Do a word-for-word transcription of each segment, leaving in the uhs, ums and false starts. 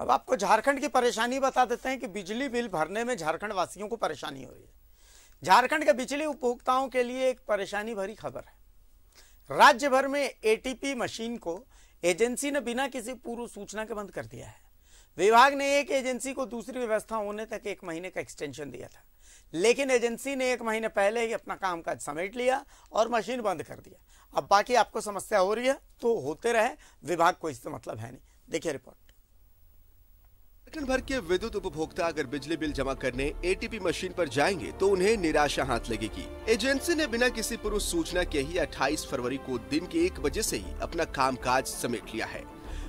अब आपको झारखंड की परेशानी बता देते हैं कि बिजली बिल भरने में झारखंड वासियों को परेशानी हो रही है। झारखंड के बिजली उपभोक्ताओं के लिए एक परेशानी भरी खबर है। राज्य भर में ए टी पी मशीन को एजेंसी ने बिना किसी पूर्व सूचना के बंद कर दिया है। विभाग ने एक एजेंसी को दूसरी व्यवस्था होने तक एक महीने का एक्सटेंशन दिया था, लेकिन एजेंसी ने एक महीने पहले ही अपना कामकाज समेट लिया और मशीन बंद कर दिया। अब बाकी आपको समस्या हो रही है तो होते रहे, विभाग को इससे मतलब है नहीं। देखिए रिपोर्ट। झारखंड भर के विद्युत उपभोक्ता अगर बिजली बिल जमा करने ए टी पी मशीन पर जाएंगे तो उन्हें निराशा हाथ लगेगी। एजेंसी ने बिना किसी पूर्व सूचना के ही अट्ठाईस फरवरी को दिन के एक बजे से ही अपना कामकाज समेट लिया है।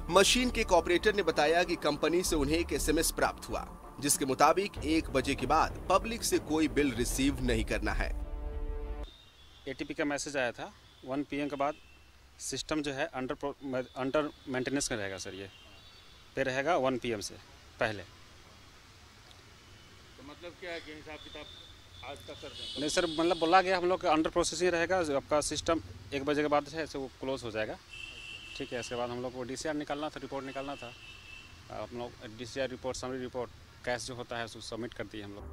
मशीन के एक ऑपरेटर ने बताया कि कंपनी से उन्हें एक एस एम एस प्राप्त हुआ, जिसके मुताबिक एक बजे के बाद पब्लिक से कोई बिल रिसीव नहीं करना है। ए टी पी का मैसेज आया था वन पी एम के बाद सिस्टम जो है अंडर अंडर मेंटेनेंस का रहेगा सर, ये पे रहेगा वन पी एम से पहले। तो मतलब क्या है कि हिसाब किताब आज तक कर दें? नहीं सर, मतलब बोला गया हम लोग अंडर प्रोसेसिंग रहेगा, आपका सिस्टम एक बजे के बाद है वो क्लोज हो जाएगा। ठीक है, इसके बाद हम लोग को डी सी आर निकालना था, रिपोर्ट निकालना था। हम लोग D C R report, summary report, cash जो होता है उसको सबमिट कर दिए हम लोग।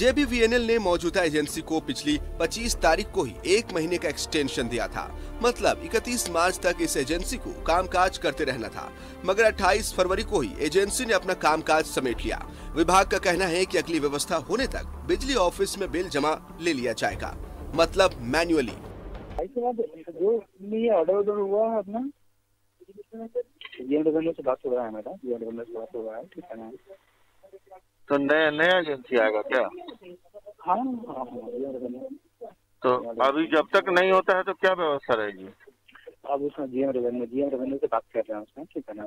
J B V N L ने मौजूदा एजेंसी को पिछली पच्चीस तारीख को ही एक महीने का एक्सटेंशन दिया था, मतलब इकतीस मार्च तक इस एजेंसी को कामकाज करते रहना था, मगर अट्ठाईस फरवरी को ही एजेंसी ने अपना कामकाज समेट लिया। विभाग का कहना है कि अगली व्यवस्था होने तक बिजली ऑफिस में बिल जमा ले लिया जाएगा, मतलब मैन्युअली। इसके बाद जो ये ऑर्डर हुआ है अपना जीएम रेवेन्यू से बात हो रहा है, मैडम जीएम रेवेन्यू से बात हो रहा है, ठीक है ना? तो नया नया एजेंसी आएगा क्या? हाँ हाँ जीएम रेवेन्यू। तो अभी जब तक नहीं होता है तो क्या व्यवस्था रहेगी? अब उसमें जीएम रेवेन्यू जीएम रेवेन्यू से बात कर रहे हैं उसमें, ठीक है ना?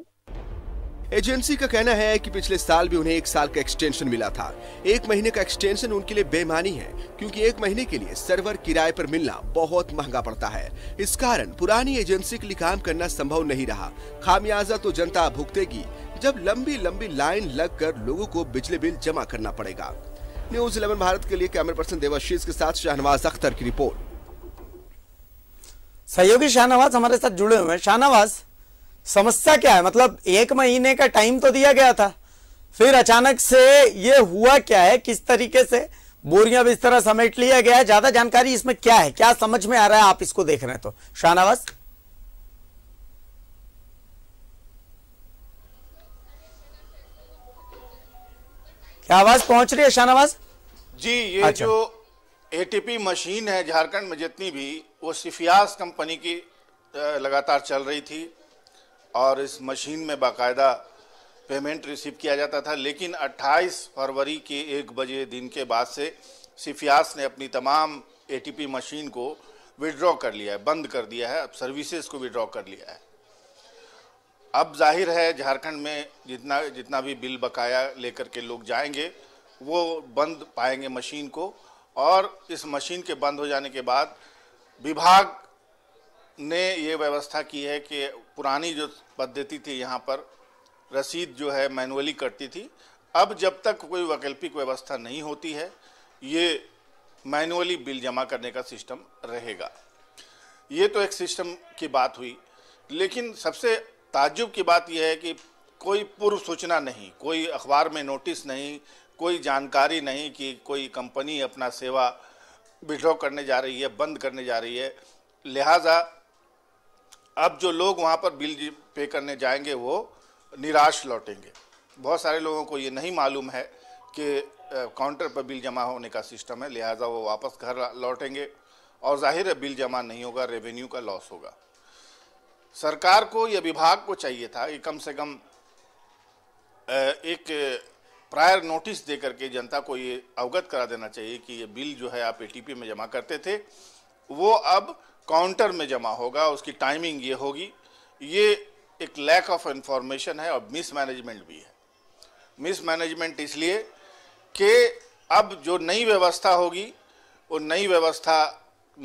एजेंसी का कहना है कि पिछले साल भी उन्हें एक साल का एक्सटेंशन मिला था। एक महीने का एक्सटेंशन उनके लिए बेमानी है, क्योंकि एक महीने के लिए सर्वर किराए पर मिलना बहुत महंगा पड़ता है। इस कारण पुरानी एजेंसी के लिए काम करना संभव नहीं रहा। खामियाजा तो जनता भुगतेगी जब लंबी लंबी लाइन लग कर लोगों को बिजली बिल जमा करना पड़ेगा। न्यूज इलेवन भारत के लिए कैमरा पर्सन देवाशीष के साथ शाहनवाज अख्तर की रिपोर्ट। सहयोगी शाहनवाज हमारे साथ जुड़े हुए हैं। शाहनवाज, समस्या क्या है? मतलब एक महीने का टाइम तो दिया गया था, फिर अचानक से ये हुआ क्या है? किस तरीके से बोरियां भी इस तरह समेट लिया गया है? ज्यादा जानकारी इसमें क्या है, क्या समझ में आ रहा है? आप इसको देख रहे हैं तो शाहनवाज। क्या आवाज पहुंच रही है शाहनवाज जी? ये अच्छा। जो ए टी पी मशीन है झारखंड में जितनी भी, वो सिफियास कंपनी की लगातार चल रही थी और इस मशीन में बाकायदा पेमेंट रिसीव किया जाता था, लेकिन अट्ठाईस फरवरी के एक बजे दिन के बाद से सिफियास ने अपनी तमाम ए टी पी मशीन को विड्रॉ कर लिया है, बंद कर दिया है, अब सर्विसेज को विड्रॉ कर लिया है। अब जाहिर है झारखंड में जितना जितना भी बिल बकाया लेकर के लोग जाएंगे वो बंद पाएंगे मशीन को, और इस मशीन के बंद हो जाने के बाद विभाग ने ये व्यवस्था की है कि पुरानी जो पद्धति थी यहाँ पर रसीद जो है मैनुअली कटती थी, अब जब तक कोई वैकल्पिक व्यवस्था नहीं होती है ये मैनुअली बिल जमा करने का सिस्टम रहेगा। ये तो एक सिस्टम की बात हुई, लेकिन सबसे ताज्जुब की बात यह है कि कोई पूर्व सूचना नहीं, कोई अखबार में नोटिस नहीं, कोई जानकारी नहीं कि कोई कंपनी अपना सेवा विड्रॉ करने जा रही है, बंद करने जा रही है। लिहाजा अब जो लोग वहाँ पर बिल पे करने जाएंगे वो निराश लौटेंगे। बहुत सारे लोगों को ये नहीं मालूम है कि काउंटर पर बिल जमा होने का सिस्टम है, लिहाजा वो वापस घर लौटेंगे और जाहिर है बिल जमा नहीं होगा, रेवेन्यू का लॉस होगा। सरकार को या विभाग को चाहिए था कि कम से कम एक प्रायर नोटिस दे करके जनता को ये अवगत करा देना चाहिए कि ये बिल जो है आप ए टी पी में जमा करते थे वो अब काउंटर में जमा होगा, उसकी टाइमिंग ये होगी। ये एक लैक ऑफ इंफॉर्मेशन है और मिसमैनेजमेंट भी है। मिसमैनेजमेंट इसलिए कि अब जो नई व्यवस्था होगी वो नई व्यवस्था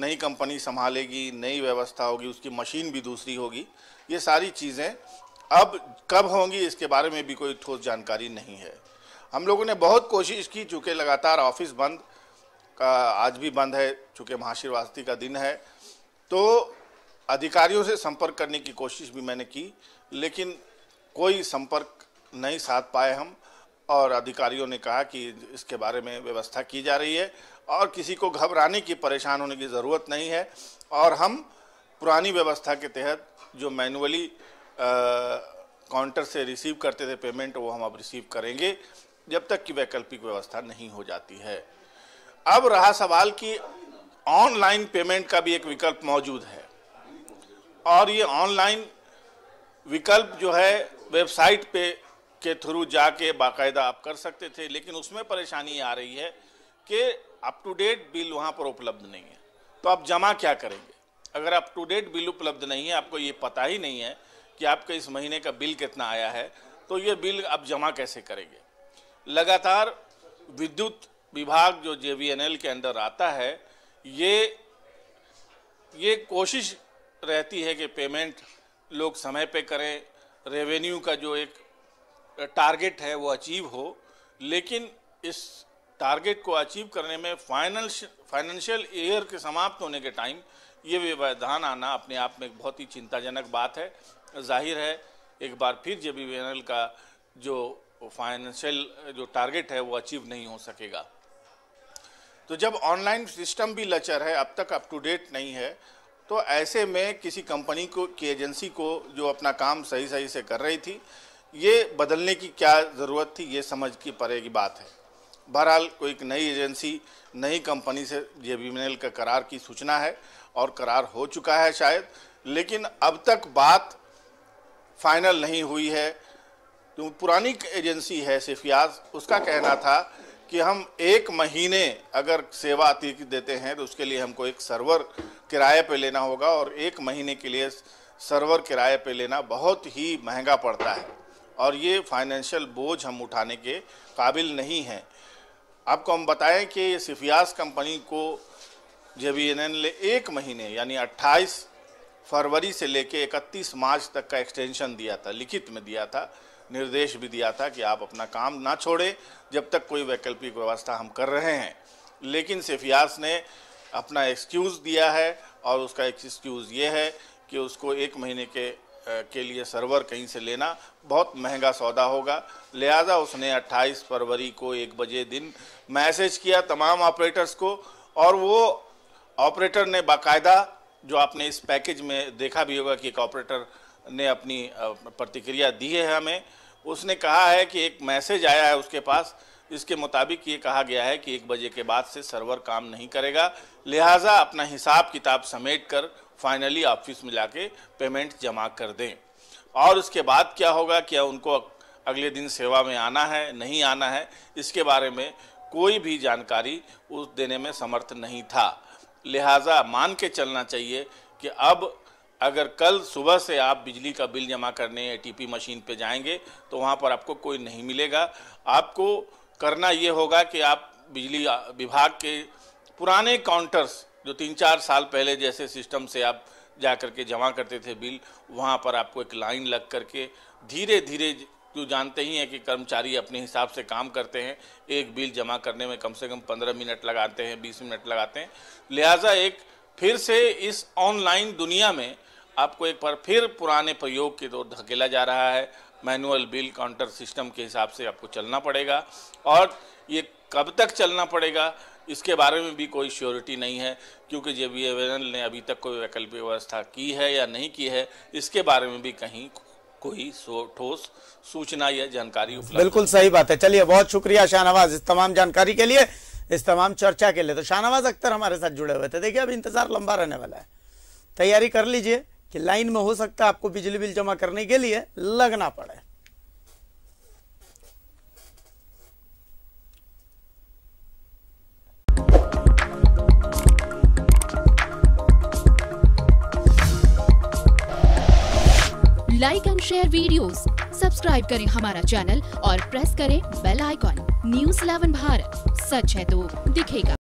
नई कंपनी संभालेगी, नई व्यवस्था होगी, उसकी मशीन भी दूसरी होगी। ये सारी चीज़ें अब कब होंगी इसके बारे में भी कोई ठोस जानकारी नहीं है। हम लोगों ने बहुत कोशिश की, चूँकि लगातार ऑफिस बंद का आज भी बंद है, चूँकि महाशिवरात्रि का दिन है, तो अधिकारियों से संपर्क करने की कोशिश भी मैंने की, लेकिन कोई संपर्क नहीं साध पाए हम, और अधिकारियों ने कहा कि इसके बारे में व्यवस्था की जा रही है और किसी को घबराने की, परेशान होने की ज़रूरत नहीं है। और हम पुरानी व्यवस्था के तहत जो मैनुअली काउंटर से रिसीव करते थे पेमेंट, वो हम अब रिसीव करेंगे जब तक कि वैकल्पिक व्यवस्था नहीं हो जाती है। अब रहा सवाल कि ऑनलाइन पेमेंट का भी एक विकल्प मौजूद है, और ये ऑनलाइन विकल्प जो है वेबसाइट पे के थ्रू जाके बाकायदा आप कर सकते थे, लेकिन उसमें परेशानी आ रही है कि अप टू डेट बिल वहाँ पर उपलब्ध नहीं है। तो आप जमा क्या करेंगे अगर अप टू डेट बिल उपलब्ध नहीं है, आपको ये पता ही नहीं है कि आपके इस महीने का बिल कितना आया है, तो ये बिल आप जमा कैसे करेंगे। लगातार विद्युत विभाग जो जे बी एन एल के अंदर आता है, ये ये कोशिश रहती है कि पेमेंट लोग समय पे करें, रेवेन्यू का जो एक टारगेट है वो अचीव हो, लेकिन इस टारगेट को अचीव करने में फाइनेंश फाइनेंशियल ईयर के समाप्त होने के टाइम ये व्यवधान आना अपने आप में एक बहुत ही चिंताजनक बात है। जाहिर है एक बार फिर J B V N L का जो फाइनेंशियल जो टारगेट है वो अचीव नहीं हो सकेगा। तो जब ऑनलाइन सिस्टम भी लचर है, अब तक अप टू डेट नहीं है, तो ऐसे में किसी कंपनी को की एजेंसी को जो अपना काम सही सही से कर रही थी, ये बदलने की क्या ज़रूरत थी, ये समझ की पड़ेगी बात है। बहरहाल कोई एक नई एजेंसी, नई कंपनी से J B V N L का करार की सूचना है और करार हो चुका है शायद, लेकिन अब तक बात फाइनल नहीं हुई है। जो पुरानी एजेंसी है सिफियास, उसका कहना था कि हम एक महीने अगर सेवा अतिरिक्त देते हैं तो उसके लिए हमको एक सर्वर किराए पे लेना होगा, और एक महीने के लिए सर्वर किराए पे लेना बहुत ही महंगा पड़ता है और ये फाइनेंशियल बोझ हम उठाने के काबिल नहीं हैं। आपको हम बताएं कि सिफियास कंपनी को जे बी एन एल ने एक महीने यानी अट्ठाईस फरवरी से लेके इकतीस मार्च तक का एक्सटेंशन दिया था, लिखित में दिया था, निर्देश भी दिया था कि आप अपना काम ना छोड़ें जब तक कोई वैकल्पिक व्यवस्था हम कर रहे हैं। लेकिन सिफियास ने अपना एक्सक्यूज़ दिया है, और उसका एक्सक्यूज़ ये है कि उसको एक महीने के के लिए सर्वर कहीं से लेना बहुत महंगा सौदा होगा, लिहाजा उसने अट्ठाईस फरवरी को एक बजे दिन मैसेज किया तमाम ऑपरेटर्स को, और वो ऑपरेटर ने बाकायदा, जो आपने इस पैकेज में देखा भी होगा कि एक ऑपरेटर ने अपनी प्रतिक्रिया दी है हमें, उसने कहा है कि एक मैसेज आया है उसके पास, इसके मुताबिक ये कहा गया है कि एक बजे के बाद से सर्वर काम नहीं करेगा, लिहाजा अपना हिसाब किताब समेट कर फाइनली ऑफिस में लाके पेमेंट जमा कर दें। और उसके बाद क्या होगा, क्या उनको अगले दिन सेवा में आना है नहीं आना है, इसके बारे में कोई भी जानकारी उस देने में समर्थ नहीं था। लिहाजा मान के चलना चाहिए कि अब अगर कल सुबह से आप बिजली का बिल जमा करने ए टी पी मशीन पे जाएंगे तो वहाँ पर आपको कोई नहीं मिलेगा। आपको करना ये होगा कि आप बिजली विभाग के पुराने काउंटर्स जो तीन चार साल पहले जैसे सिस्टम से आप जा कर के जमा करते थे बिल, वहाँ पर आपको एक लाइन लग करके धीरे धीरे, जो जानते ही हैं कि कर्मचारी अपने हिसाब से काम करते हैं, एक बिल जमा करने में कम से कम पंद्रह मिनट लगाते हैं, बीस मिनट लगाते हैं। लिहाजा एक फिर से इस ऑनलाइन दुनिया में आपको एक बार फिर पुराने प्रयोग की ओर धकेला जा रहा है। मैनुअल बिल काउंटर सिस्टम के हिसाब से आपको चलना पड़ेगा, और ये कब तक चलना पड़ेगा इसके बारे में भी कोई श्योरिटी नहीं है, क्योंकि जे बी एन एल ने अभी तक कोई वैकल्पिक व्यवस्था की है या नहीं की है, इसके बारे में भी कहीं कोई ठोस सूचना या जानकारी उपलब्ध। बिल्कुल सही बात है। चलिए, बहुत शुक्रिया शाहनवाज इस तमाम जानकारी के लिए, इस तमाम चर्चा के लिए। तो शाहनवाज अख्तर हमारे साथ जुड़े हुए थे। देखिए, अब इंतजार लंबा रहने वाला है, तैयारी कर लीजिए कि लाइन में हो सकता है आपको बिजली बिल जमा करने के लिए लगना पड़े। Like and share videos, subscribe करें हमारा चैनल और प्रेस करें bell icon. News eleven Bharat, सच है तो दिखेगा।